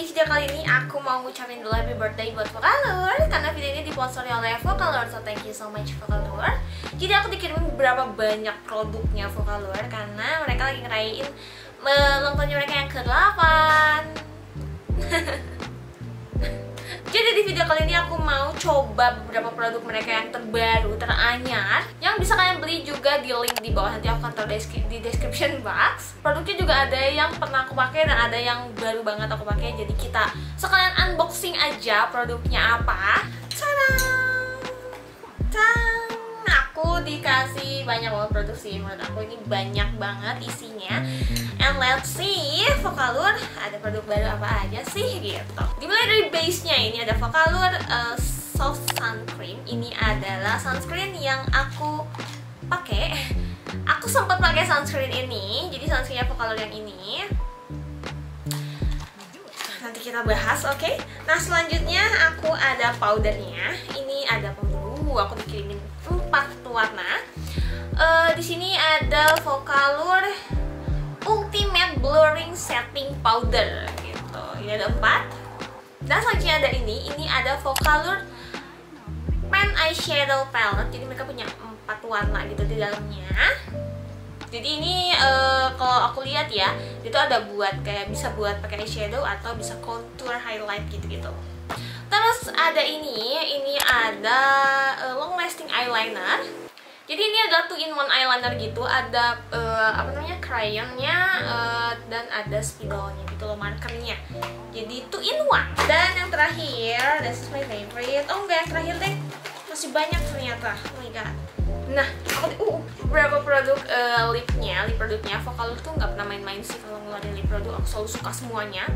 di video kali ini aku mau ngucapin dulu happy birthday buat Focallure karena video ini disponsori oleh Focallure, so thank you so much Focallure. Jadi aku dikirimin beberapa banyak produknya Focallure karena mereka lagi ngerayain ulang tahunnya mereka yang ke-8. Jadi di video kali ini aku mau coba beberapa produk mereka yang terbaru, teranyar, yang bisa kalian beli juga di link di bawah, nanti aku akan taruh di description box. Produknya juga ada yang pernah aku pakai dan ada yang baru banget aku pakai. Jadi kita sekalian unboxing aja produknya apa. Tadang! Aku dikasih banyak banget produk sih, menurut aku ini banyak banget isinya. And let's see Focallure ada produk baru apa aja sih gitu. Dimulai dari base-nya, ini ada Focallure Soft Sun Cream. Ini adalah sunscreen yang aku pakai. Aku sempat pakai sunscreen ini, jadi sunscreennya Focallure yang ini. Nanti kita bahas, oke? Okay? Nah selanjutnya aku ada powdernya. Ini ada powder, aku dikirimin 4 warna. Di sini ada Focallure Ultimate Blurring Setting Powder gitu. Ini ada 4. Dan selanjutnya ada ini ada Focallure Pan Eyeshadow Palette. Jadi mereka punya 4 warna gitu di dalamnya. Jadi ini kalau aku lihat ya, itu ada buat kayak bisa buat pakai eyeshadow atau bisa contour, highlight gitu-gitu. Terus ada ini ada long lasting eyeliner. Jadi ini adalah 2-in-1 eyeliner gitu, ada apa namanya, crayonnya dan ada spidolnya gitu loh, markernya. Jadi 2-in-1. Dan yang terakhir, this is my favorite. Oh enggak, yang terakhir deh, masih banyak ternyata. Oh my god. Nah, aku beberapa produk lip produknya Focallure tuh nggak pernah main-main sih kalau ngeluarin lip produk, aku selalu suka semuanya.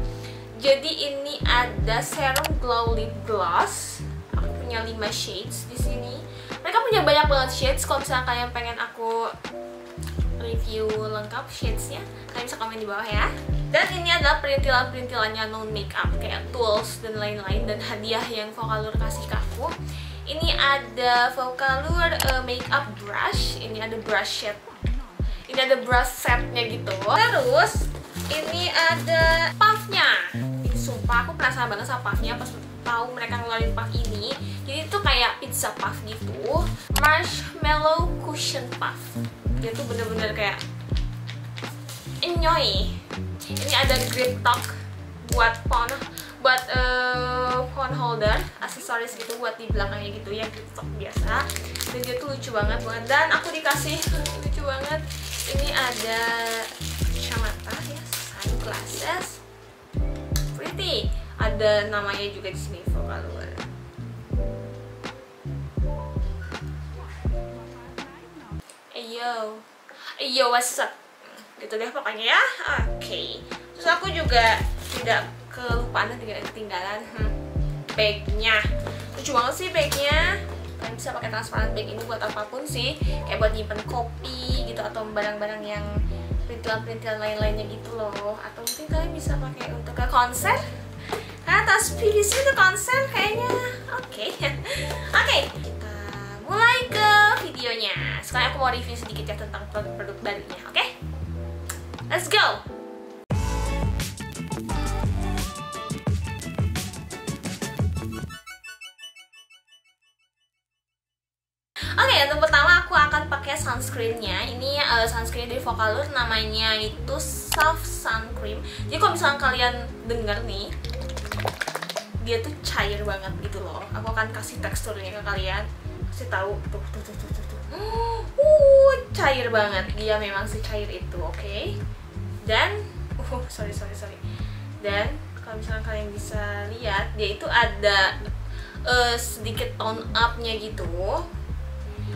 Jadi ini ada serum glow lip gloss. Aku punya 5 shades di sini. Mereka punya banyak banget shades. Kalau misalnya kalian pengen aku review lengkap shadesnya, kalian bisa komen di bawah ya. Dan ini adalah perintilan-perintilannya non makeup, kayak tools dan lain-lain, dan hadiah yang Focallure kasih ke aku. Ini ada Focallure makeup brush. Ini ada brush set. Ini ada brush setnya gitu. Terus ini ada puffnya. Sumpah aku penasaran banget sama puffnya pas tahu mereka ngeluarin puff ini. Jadi itu kayak pizza puff gitu, marshmallow cushion puff. Dia tuh bener-bener kayak enjoy. Ini ada grip talk buat phone holder, aksesoris gitu buat di belakangnya gitu ya, grip talk biasa. Dan dia tuh lucu banget. Dan aku dikasih lucu banget. Ini ada kacamata ya, sunglasses. Pretty. Ada namanya juga di sini Focallure. Ayo. Ayo what's up? Gitu deh pokoknya ya. Oke. Okay. Terus aku juga tidak kelupaan dan tidak ketinggalan bagnya. Lucu banget sih bagnya. Kalian bisa pakai transparan bag ini buat apapun sih. Kayak buat nyimpen kopi gitu atau barang-barang yang perintilan-perintilan lain-lainnya gitu loh. Atau mungkin kalian bisa pakai untuk ke konser. Karena tas pilih sih itu konser kayaknya. Oke, okay. Oke, okay. Kita mulai ke videonya. Sekarang aku mau review sedikit ya tentang produk-produk barunya. Oke, okay? Let's go. Sunscreennya ini sunscreen dari Focallure, namanya itu Soft Sun Cream. Jadi kalau misalnya kalian dengar nih, dia tuh cair banget gitu loh. Aku akan kasih teksturnya ke kalian, kasih tahu tuh. Cair banget. Dia memang secair itu, oke? Okay? Dan, sorry. Dan kalau misalnya kalian bisa lihat, dia itu ada sedikit tone up-nya gitu.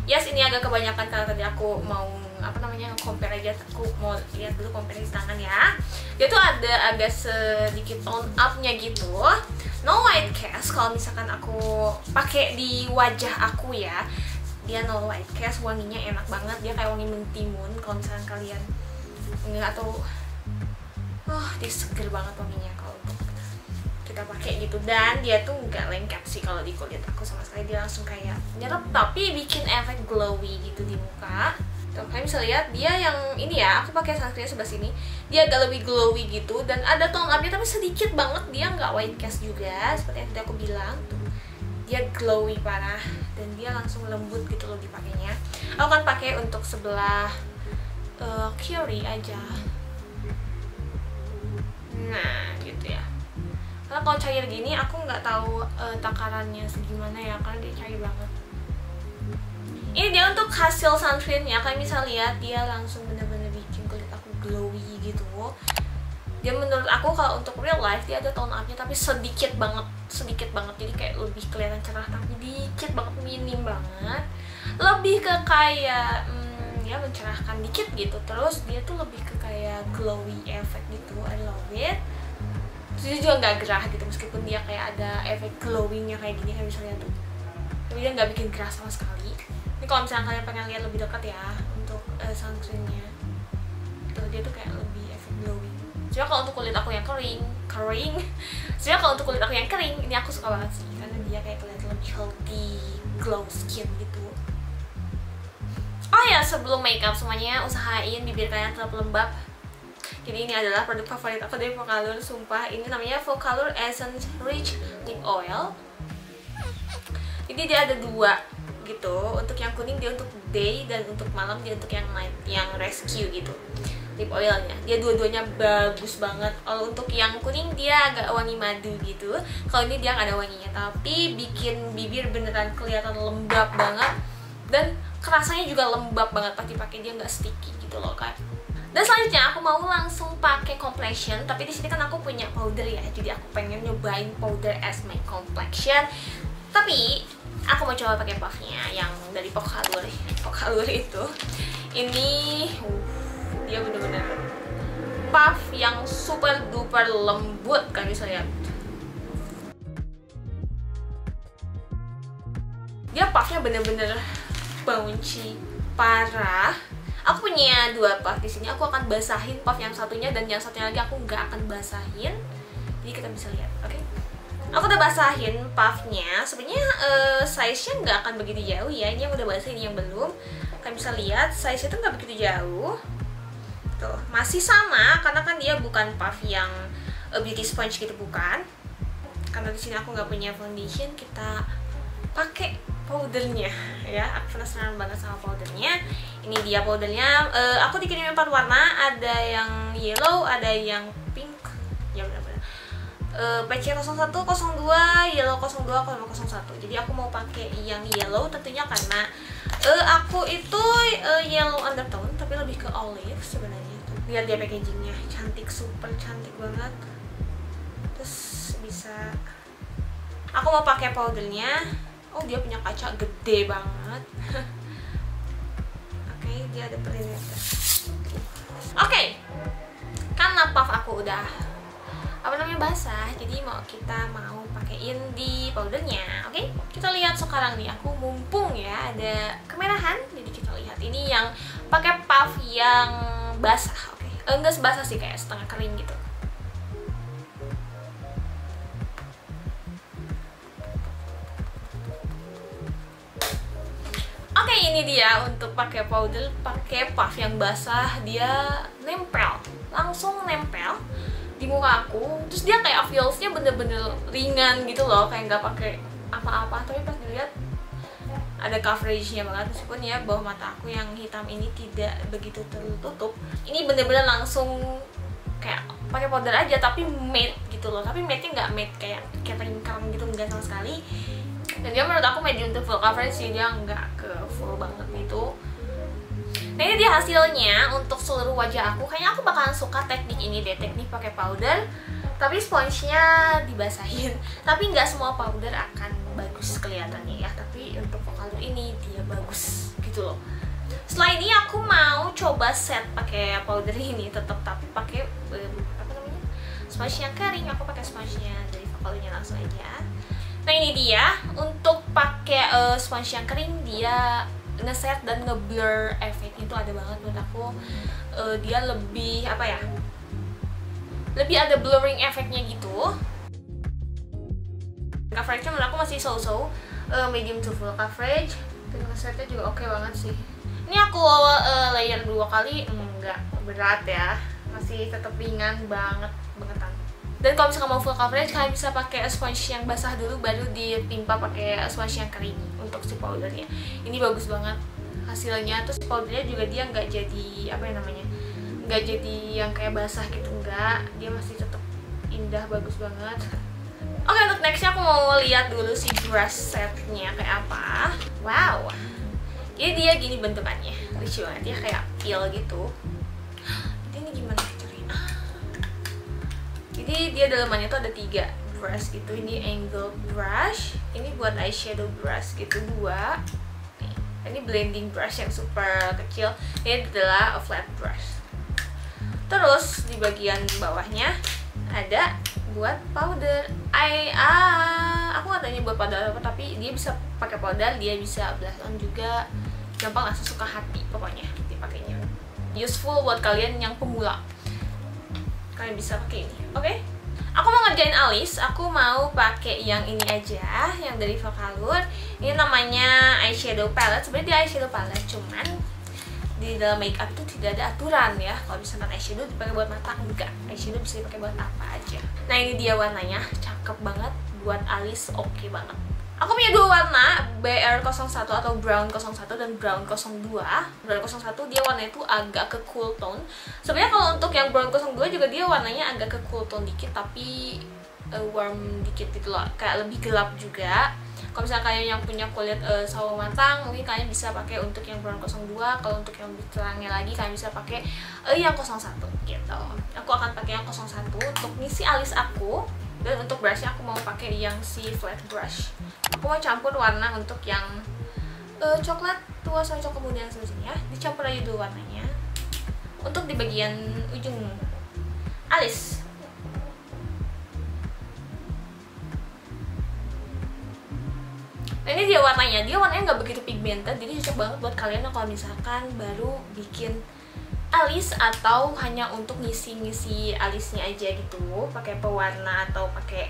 Yes, ini agak kebanyakan karena tadi aku mau apa namanya compare aja, aku mau lihat dulu compare di tangan ya. Dia tuh ada agak sedikit tone up-nya gitu. No white cast kalau misalkan aku pakai di wajah aku ya. Dia no white cast, wanginya enak banget, dia kayak wangi mentimun kalau misalkan kalian enggak atau dia seger banget wanginya kalau kita pakai gitu. Dan dia tuh nggak lengkap sih kalau di kulit aku sama sekali, dia langsung kayak nyerap tapi bikin efek glowy gitu di muka. gitu. Kalian bisa lihat dia yang ini ya, aku pakai sunscreen sebelah sini. Dia agak lebih glowy gitu dan ada tone up-nya tapi sedikit banget, dia nggak white cast juga seperti yang tadi aku bilang tuh. Dia glowy parah dan dia langsung lembut gitu loh dipakainya. Aku kan pakai untuk sebelah kiri aja. Nah, gitu ya. Karena kalau cair gini aku nggak tahu takarannya segimana ya, karena dia cair banget. Ini dia untuk hasil sunscreennya. Kalian bisa lihat dia langsung bener-bener bikin kulit aku glowy gitu. Dia menurut aku kalau untuk real life dia ada tone up-nya tapi sedikit banget, sedikit banget. Jadi kayak lebih kelihatan cerah tapi dikit banget, minim banget. Lebih ke kayak ya mencerahkan dikit gitu. Terus dia tuh lebih ke kayak glowy effect gitu. I love it. Terus dia juga nggak gerah gitu meskipun dia kayak ada efek glowing-nya kayak gini kan misalnya tuh. Tapi dia nggak bikin gerah sama sekali. Ini kalau misalnya kalian pengen lihat lebih dekat ya untuk sunscreennya, tuh dia tuh kayak lebih efek glowing. Cuma kalau untuk kulit aku yang kering, cuma kalau untuk kulit aku yang kering ini aku suka banget sih karena dia kayak kelihatan lebih healthy, glow skin gitu. Oh ya, sebelum makeup semuanya usahain bibir kalian tetap lembab. Jadi ini adalah produk favorit aku dari Focallure, sumpah. Ini namanya Focallure Essence Rich Lip Oil. Jadi dia ada dua gitu, untuk yang kuning dia untuk day dan untuk malam dia untuk yang night, yang rescue gitu lip oilnya. Dia dua-duanya bagus banget. Kalau untuk yang kuning dia agak wangi madu gitu, kalau ini dia nggak ada wanginya tapi bikin bibir beneran kelihatan lembab banget dan kerasanya juga lembab banget pas dipakai, dia nggak sticky gitu loh kan. Dan selanjutnya aku mau langsung pakai complexion, tapi di sini kan aku punya powder ya, jadi aku pengen nyobain powder as my complexion. Tapi aku mau coba pakai puffnya yang dari Focallure itu. Ini dia bener-bener puff yang super duper lembut kan misalnya. Dia puffnya bener-bener bouncy parah. Aku punya dua puff di sini. Aku akan basahin puff yang satunya dan yang satunya lagi aku nggak akan basahin. Jadi kita bisa lihat, oke? Okay? Aku udah basahin puffnya, sebenarnya size-nya nggak akan begitu jauh ya. Ini yang udah basahin, ini yang belum. Kalian bisa lihat size-nya tuh nggak begitu jauh. Tuh, masih sama karena kan dia bukan puff yang beauty sponge gitu, bukan. Karena di sini aku nggak punya foundation, kita pakai powdernya ya. Aku penasaran banget sama powdernya. Ini dia powdernya. Aku dikirimin 4 warna, ada yang yellow, ada yang pink. Ya udah. PC 01, 02, yellow 02, 01. Jadi aku mau pakai yang yellow tentunya karena aku itu yellow undertone tapi lebih ke olive sebenarnya. Lihat dia packagingnya, cantik, super cantik banget. Terus bisa, aku mau pakai powdernya. Oh, dia punya kaca gede banget. Oke, dia ada perimeter. Oke, karena puff aku udah basah, jadi kita mau pakaiin di powdernya. Oke, kita lihat sekarang nih. Aku mumpung ya ada kemerahan, jadi kita lihat ini yang pakai puff yang basah. Oke, enggak sebasah sih, kayak setengah kering gitu. Oke, ini dia untuk pakai powder, pakai puff yang basah. Dia nempel, langsung nempel di muka aku. Terus dia kayak feelsnya bener-bener ringan gitu loh, kayak nggak pakai apa-apa, tapi pas dilihat ada coveragenya banget. Meskipun ya bawah mata aku yang hitam ini tidak begitu tertutup, ini bener-bener langsung kayak pakai powder aja tapi matte gitu loh. Tapi matte-nya nggak matte kayak kering gitu, nggak sama sekali. Dan dia menurut aku medium to full coverage sih, dia nggak ke full banget gitu. Nah, ini dia hasilnya untuk seluruh wajah aku. Kayaknya aku bakalan suka teknik ini deh, teknik pakai powder tapi sponge-nya dibasahin. Tapi nggak semua powder akan bagus kelihatannya ya, tapi untuk Focallure ini dia bagus gitu loh. Setelah ini aku mau coba set pakai powder ini tetap, tapi pakai apa namanya, sponge yang kering. Aku pakai sponge-nya dari Focallure-nya langsung aja. Nah, ini dia untuk pakai sponge yang kering. Dia ngeset dan ngeblur efek itu ada banget menurut aku. Dia lebih apa ya, lebih ada blurring efeknya gitu. Coveragenya menurut aku masih so-so, medium to full coverage. dengan setnya juga oke banget sih. Ini aku layer 2 kali, enggak berat ya, masih tetap ringan banget bangetan. Dan kalau misalkan mau full coverage, kalian bisa pakai sponge yang basah dulu, baru ditimpa pakai sponge yang kering untuk si powdernya. Ini bagus banget hasilnya. Terus powdernya juga dia nggak jadi apa ya namanya, nggak jadi yang kayak basah gitu, enggak, dia masih tetap indah, bagus banget. Oke, untuk nextnya aku mau lihat dulu si brush setnya kayak apa. Wow, jadi dia gini bentukannya, lucu banget ya, kayak peel gitu. Ini gimana caranya? Jadi dia dalamannya tuh ada 3 brush gitu. Ini angle brush, ini buat eyeshadow brush gitu 2. Ini blending brush yang super kecil. Ini adalah flat brush. Terus di bagian bawahnya ada buat powder. Aku nggak tanya buat powder apa, tapi dia bisa pakai powder, dia bisa blush on juga, gampang, langsung suka hati pokoknya dipakainya. Useful buat kalian yang pemula, kalian bisa pakai ini. Oke, aku mau ngerjain alis, aku mau pakai yang ini aja, yang dari Focallure. Ini namanya eyeshadow palette. Sebenarnya dia eyeshadow palette, cuman di dalam makeup itu tidak ada aturan ya. Kalau misalkan eyeshadow dipakai buat mata, enggak, eyeshadow bisa dipakai buat apa aja. Nah, ini dia warnanya, cakep banget. Buat alis oke banget. Aku punya 2 warna, BR01 atau Brown 01 dan Brown 02. Brown 01 dia warnanya tuh agak ke cool tone. Sebenarnya kalau untuk yang Brown 02 juga dia warnanya agak ke cool tone dikit, tapi warm dikit gitu loh, kayak lebih gelap juga. Kalau misalnya kalian yang punya kulit sawo matang, mungkin kalian bisa pakai untuk yang Brown 02. Kalau untuk yang lebih terangnya lagi, kalian bisa pakai yang 01 gitu. Aku akan pakai yang 01 untuk ngisi alis aku. Dan untuk brushnya aku mau pakai yang si flat brush. Aku mau campur warna untuk yang coklat tua sama coklat muda yang sebelumnya. Dicampur aja dulu warnanya untuk di bagian ujung alis. Nah, ini dia warnanya. Dia warnanya nggak begitu pigmented, jadi cocok banget buat kalian yang kalau misalkan baru bikin alis atau hanya untuk ngisi-ngisi alisnya aja gitu, pakai pewarna atau pakai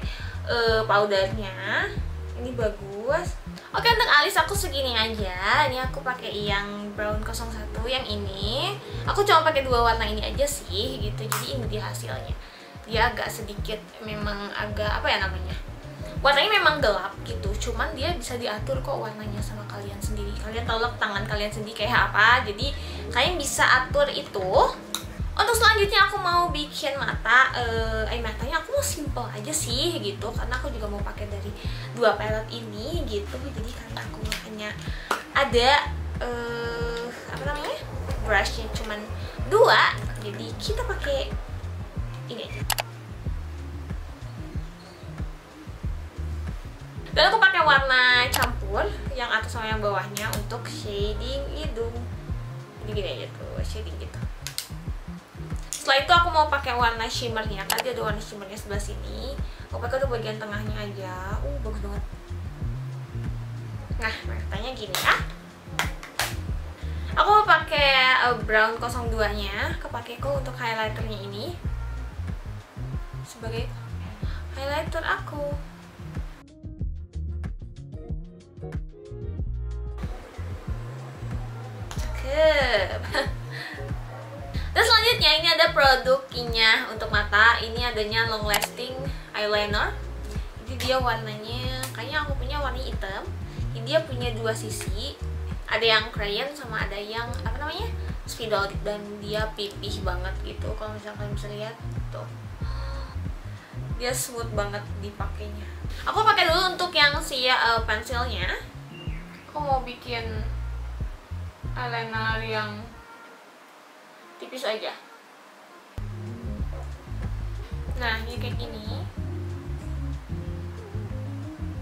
powdernya. Ini bagus. Oke, untuk alis aku segini aja. Ini aku pakai yang brown 01 yang ini. Aku cuma pakai 2 warna ini aja sih gitu. Jadi ini dia hasilnya. Dia agak sedikit memang agak apa ya namanya, warnanya memang gelap gitu, cuman dia bisa diatur kok warnanya sama kalian sendiri. Kalian tahu lah tangan kalian sendiri kayak apa, jadi kalian bisa atur itu. Untuk selanjutnya aku mau bikin mata. Matanya aku mau simple aja sih gitu, karena aku juga mau pakai dari 2 palette ini gitu. Jadi karena aku makanya ada brushnya cuman 2, jadi kita pakai ini aja. Dan aku pakai warna campur yang atas sama yang bawahnya untuk shading hidung. Jadi gini aja tuh, shading gitu. Setelah itu aku mau pakai warna shimmernya. Tadi ada warna shimmernya sebelah sini. Aku pakai tuh bagian tengahnya aja. Bagus banget. Nah, warnanya gini ya. Aku mau pakai brown 02-nya. Kepakai kok untuk highlighternya ini sebagai highlighter aku. Terus selanjutnya ini ada produknya untuk mata. Ini adanya long lasting eyeliner. Jadi dia warnanya, kayaknya aku punya warna hitam. Ini dia punya 2 sisi. Ada yang crayon sama ada yang spidol. Dan dia pipih banget gitu. Kalau misalnya kalian bisa lihat tuh, dia smooth banget dipakainya. Aku pakai dulu untuk yang si pensilnya. Aku mau bikin eyeliner yang tipis aja. Nah, ini kayak gini.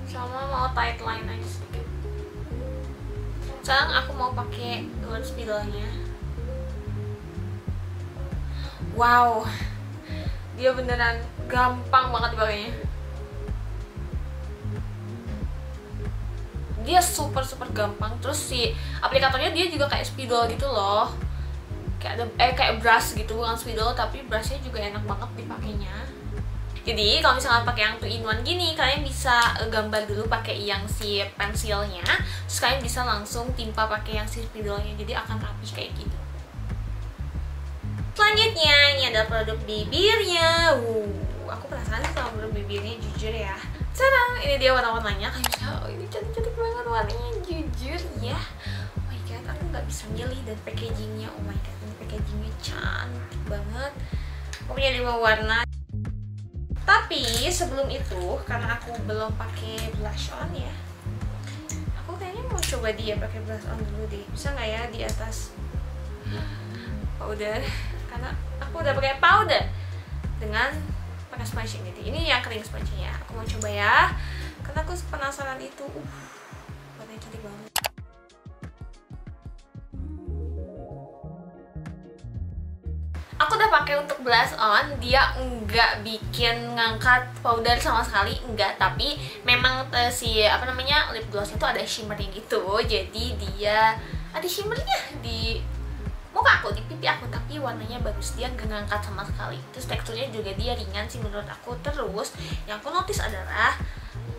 Sama mau tight line aja sedikit. Sekarang aku mau pakai gold spidolnya. Wow, dia beneran gampang banget dipakainya. Dia super gampang. Terus si aplikatornya dia juga kayak spidol gitu loh, kayak brush gitu, bukan spidol tapi brushnya juga enak banget dipakainya. Jadi kalau misalkan pakai yang 2-in-1 gini, kalian bisa gambar dulu pakai yang si pensilnya, terus kalian bisa langsung timpa pakai yang si spidolnya, jadi akan rapi kayak gitu. Selanjutnya, ini adalah produk bibirnya. Aku penasaran sama produk bibirnya, jujur ya. Sekarang ini dia warna-warnanya. Oh, ini cantik-cantik banget warnanya, jujur ya. Oh my god, aku nggak bisa milih. Dan packagingnya, oh my god, ini packagingnya cantik banget. Aku punya 5 warna. Tapi sebelum itu, karena aku belum pakai blush on ya, aku kayaknya mau coba dia pakai blush on dulu deh. Bisa nggak ya di atas powder? Karena aku udah pakai powder dengan pakai sponge gitu. Ini yang kering sponge-nya. Aku mau coba ya, karena aku penasaran itu. Warnanya cantik banget. Aku udah pakai untuk blush on, dia nggak bikin ngangkat powder sama sekali, enggak. Tapi memang si lip gloss itu ada shimmernya gitu, jadi dia ada shimmernya di muka aku, di pipi aku, tapi warnanya bagus, dia nggak ngangkat sama sekali. Terus teksturnya juga dia ringan sih menurut aku. Terus yang aku notice adalah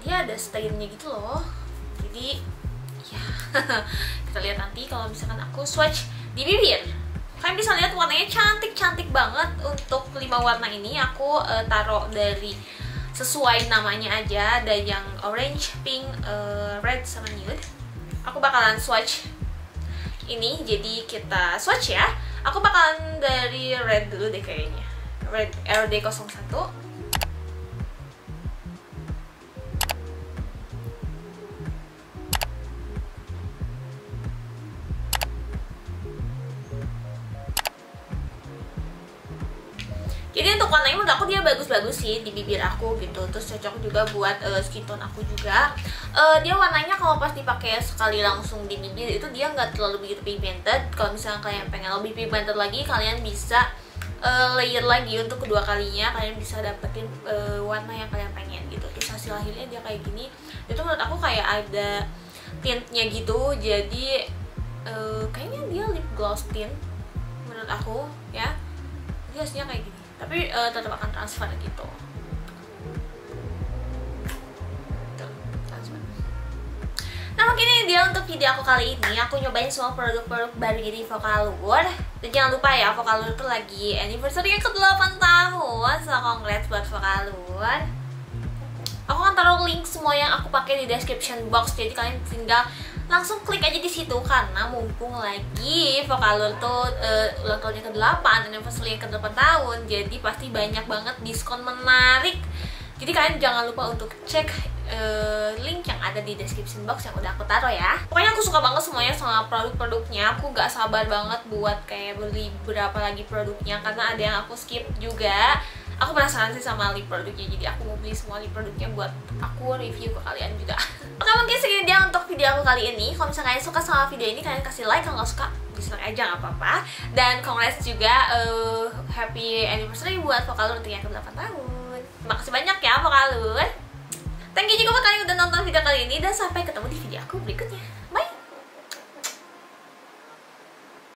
dia ada stainnya gitu loh, jadi ya kita lihat nanti kalau misalkan aku swatch di bibir. Kalian bisa lihat warnanya cantik-cantik banget. Untuk 5 warna ini aku taruh dari sesuai namanya aja. Ada yang orange, pink, red, sama nude. Aku bakalan swatch ini, jadi kita swatch ya. Aku bakalan dari red dulu deh kayaknya. Red RD01. Jadi untuk warnanya menurut aku dia bagus-bagus sih di bibir aku gitu. Terus cocok juga buat skin tone aku juga. Dia warnanya kalau pas dipakai sekali langsung di bibir itu dia nggak terlalu begitu pigmented. Kalau misalnya kalian pengen lebih pigmented lagi, kalian bisa layer lagi untuk kedua kalinya. Kalian bisa dapetin warna yang kalian pengen gitu. Terus hasil akhirnya dia kayak gini. Itu menurut aku kayak ada tintnya gitu. Jadi kayaknya dia lip gloss tint menurut aku ya. Dia hasilnya kayak gini, tapi tetap akan transfer gitu. Tuh, transfer. Nah, mungkin dia untuk video aku kali ini. Aku nyobain semua produk-produk baru dari Focallure. Dan jangan lupa ya, Focallure itu lagi anniversary ke-8 tahun. So, congrats buat Focallure. Aku akan taruh link semua yang aku pakai di description box, jadi kalian tinggal langsung klik aja di situ. Karena mumpung lagi Focallure tuh ulang tahunnya ke-8, anniversary ke-8 tahun, jadi pasti banyak banget diskon menarik. Jadi kalian jangan lupa untuk cek link yang ada di description box yang udah aku taruh ya. Pokoknya aku suka banget semuanya sama produk-produknya. Aku gak sabar banget buat kayak beli berapa lagi produknya, karena ada yang aku skip juga. Aku penasaran sih sama lip produknya, jadi aku mau beli semua lip produknya buat aku review ke kalian juga. Oke, mungkin segini dia untuk video aku kali ini. Kalau misalnya kalian suka sama video ini, kalian kasih like. Kalau nggak suka, dislike aja nggak apa-apa. Dan congrats juga, happy anniversary buat Focallure untuk yang ke-8 tahun. Terima kasih banyak ya Focallure. Thank you juga buat kalian udah nonton video kali ini, dan sampai ketemu di video aku berikutnya.